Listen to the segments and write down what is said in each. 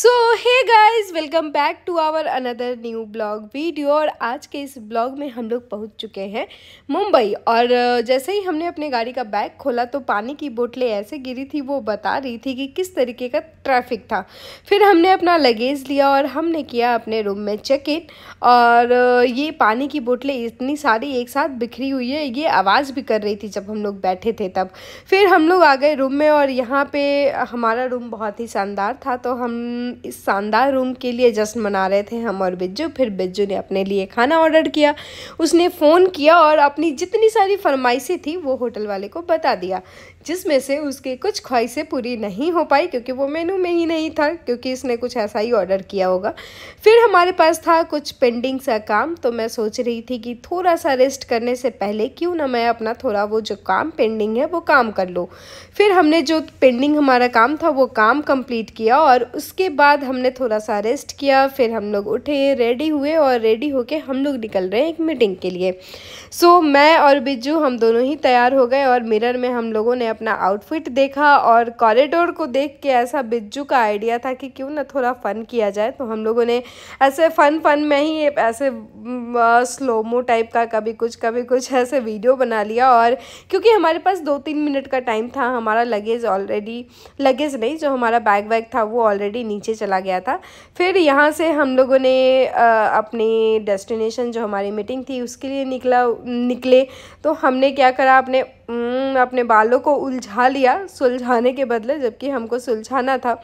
So hey guys, welcome back to our another new blog video. और आज के इस ब्लॉग में हम लोग पहुंच चुके हैं मुंबई। और जैसे ही हमने अपने गाड़ी का बैग खोला तो पानी की बोतलें ऐसे गिरी थी, वो बता रही थी कि किस तरीके का ट्रैफिक था। फिर हमने अपना लगेज लिया और हमने किया अपने रूम में चेक इन। और ये पानी की बोतलें इतनी सारी एक साथ बिखरी हुई है, ये आवाज़ भी कर रही थी जब हम लोग बैठे थे तब। फिर हम लोग आ गए रूम में और यहाँ पर हमारा रूम बहुत ही शानदार था, तो हम इस शानदार रूम के लिए जश्न मना रहे थे हम और बिज्जू। फिर बिज्जू ने अपने लिए खाना ऑर्डर किया, उसने फ़ोन किया और अपनी जितनी सारी फरमाइशें थी वो होटल वाले को बता दिया, जिसमें से उसके कुछ ख्वाहिशें पूरी नहीं हो पाई क्योंकि वो मेनू में ही नहीं था, क्योंकि इसने कुछ ऐसा ही ऑर्डर किया होगा। फिर हमारे पास था कुछ पेंडिंग सा काम, तो मैं सोच रही थी कि थोड़ा सा रेस्ट करने से पहले क्यों ना मैं अपना थोड़ा वो जो काम पेंडिंग है वो काम कर लूँ। फिर हमने जो पेंडिंग हमारा काम था वो काम कंप्लीट किया और उसके बाद हमने थोड़ा सा रेस्ट किया। फिर हम लोग उठे, रेडी हुए और रेडी होके हम लोग निकल रहे हैं एक मीटिंग के लिए। सो मैं और बिज्जू हम दोनों ही तैयार हो गए और मिरर में हम लोगों ने अपना आउटफिट देखा और कॉरिडोर को देख के ऐसा बिज्जू का आइडिया था कि क्यों ना थोड़ा फ़न किया जाए। तो हम लोगों ने ऐसे फ़न में ही ऐसे स्लोमो टाइप का कभी कुछ ऐसे वीडियो बना लिया। और क्योंकि हमारे पास 2-3 मिनट का टाइम था, हमारा हमारा बैग वैग था वो ऑलरेडी नीचे चला गया था। फिर यहाँ से हम लोगों ने अपने डेस्टिनेशन जो हमारी मीटिंग थी उसके लिए निकले। तो हमने क्या करा, अपने बालों को उलझा लिया, सुलझाने के बदले, जबकि हमको सुलझाना था।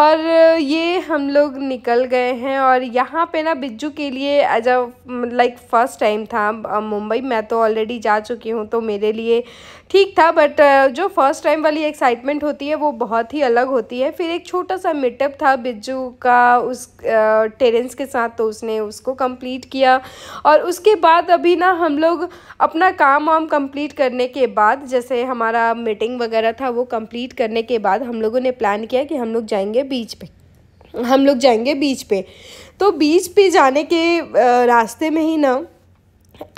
और ये हम लोग निकल गए हैं। और यहाँ पे ना बिज्जू के लिए as a like first time था मुंबई। मैं तो ऑलरेडी जा चुकी हूँ तो मेरे लिए ठीक था, बट जो फर्स्ट टाइम वाली एक्साइटमेंट होती है वो बहुत ही अलग होती है। फिर एक छोटा सा मीटअप था बिज्जू का उस टेरेंस के साथ, तो उसने उसको कंप्लीट किया। और उसके बाद अभी ना हम लोग अपना काम वाम कंप्लीट करने के बाद, जैसे हमारा मीटिंग वगैरह था वो कंप्लीट करने के बाद, हम लोगों ने प्लान किया कि हम लोग जाएंगे बीच पे। तो बीच पे जाने के रास्ते में ही ना,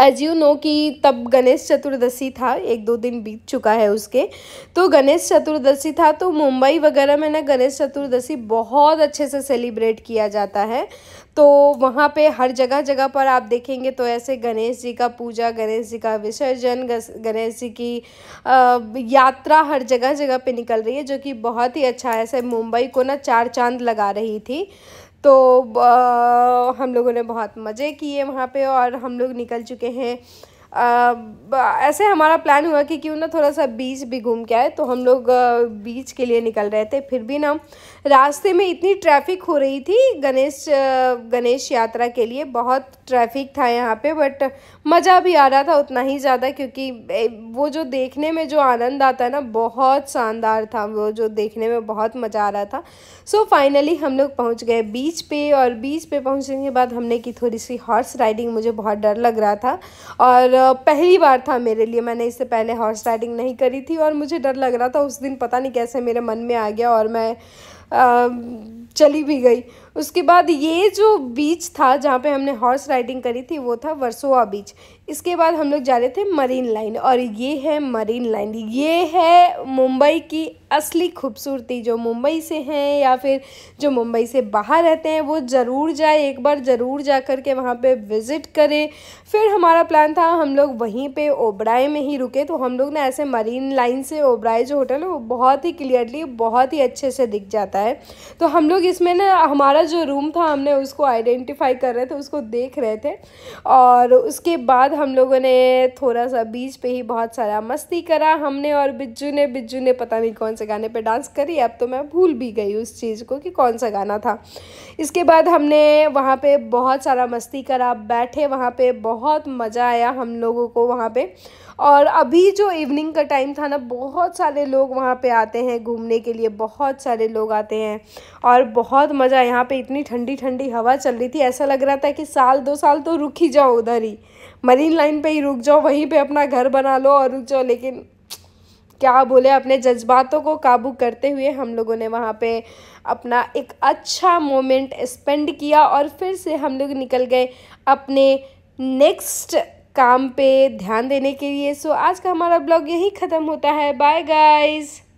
एज यू नो कि तब गणेश चतुर्दशी था, 1-2 दिन बीत चुका है उसके, तो गणेश चतुर्दशी था। तो मुंबई वगैरह में ना गणेश चतुर्दशी बहुत अच्छे से सेलिब्रेट किया जाता है। तो वहाँ पे हर जगह पर आप देखेंगे तो ऐसे गणेश जी का पूजा, गणेश जी का विसर्जन, गणेश जी की यात्रा हर जगह पे निकल रही है, जो कि बहुत ही अच्छा है। ऐसे मुंबई को ना 4 चांद लगा रही थी। तो हम लोगों ने बहुत मज़े किए वहाँ पे और हम लोग निकल चुके हैं। ऐसे हमारा प्लान हुआ कि क्यों ना थोड़ा सा बीच भी घूम के आए, तो हम लोग बीच के लिए निकल रहे थे। फिर भी ना रास्ते में इतनी ट्रैफिक हो रही थी, गणेश यात्रा के लिए बहुत ट्रैफिक था यहाँ पे, बट मज़ा भी आ रहा था उतना ही ज़्यादा, क्योंकि वो जो देखने में जो आनंद आता है ना बहुत शानदार था, वो जो देखने में बहुत मज़ा आ रहा था। सो फाइनली हम लोग पहुँच गए बीच पे। और बीच पे पहुँचने के बाद हमने की थोड़ी सी हॉर्स राइडिंग, मुझे बहुत डर लग रहा था और पहली बार था मेरे लिए, मैंने इससे पहले हॉर्स राइडिंग नहीं करी थी और मुझे डर लग रहा था उस दिन, पता नहीं कैसे मेरे मन में आ गया और मैं चली भी गई। उसके बाद ये जो बीच था जहाँ पे हमने हॉर्स राइडिंग करी थी वो था वर्सोवा बीच। इसके बाद हम लोग जा रहे थे मरीन लाइन, और ये है मरीन लाइन, ये है मुंबई की असली खूबसूरती। जो मुंबई से हैं या फिर जो मुंबई से बाहर रहते हैं वो ज़रूर जाए, एक बार ज़रूर जा कर के वहाँ पे विज़िट करें। फिर हमारा प्लान था हम लोग वहीं पे ओबराय में ही रुके, तो हम लोग ना ऐसे मरीन लाइन से ओबराय जो होटल है वो बहुत ही क्लियरली, बहुत ही अच्छे से दिख जाता है। तो हम लोग इसमें ना हमारा जो रूम था हमने उसको आइडेंटिफाई कर रहे थे, उसको देख रहे थे। और उसके बाद हम लोगों ने थोड़ा सा बीच पे ही बहुत सारा मस्ती करा हमने और बिज्जू ने पता नहीं कौन से गाने पे डांस करी, अब तो मैं भूल भी गई उस चीज़ को कि कौन सा गाना था। इसके बाद हमने वहाँ पे बहुत सारा मस्ती करा, बैठे वहाँ पे, बहुत मज़ा आया हम लोगों को वहाँ पे। और अभी जो इवनिंग का टाइम था ना, बहुत सारे लोग वहाँ पे आते हैं घूमने के लिए, बहुत सारे लोग आते हैं और बहुत मज़ा। यहाँ पे इतनी ठंडी ठंडी हवा चल रही थी, ऐसा लग रहा था कि 1-2 साल तो रुक ही जाओ उधर ही, मरीन लाइन पे ही रुक जाओ, वहीं पे अपना घर बना लो और रुक जाओ। लेकिन क्या बोले, अपने जज्बातों को काबू करते हुए हम लोगों ने वहाँ पे अपना एक अच्छा मोमेंट स्पेंड किया। और फिर से हम लोग निकल गए अपने नेक्स्ट काम पे ध्यान देने के लिए। सो आज का हमारा ब्लॉग यहीं ख़त्म होता है। Bye guys.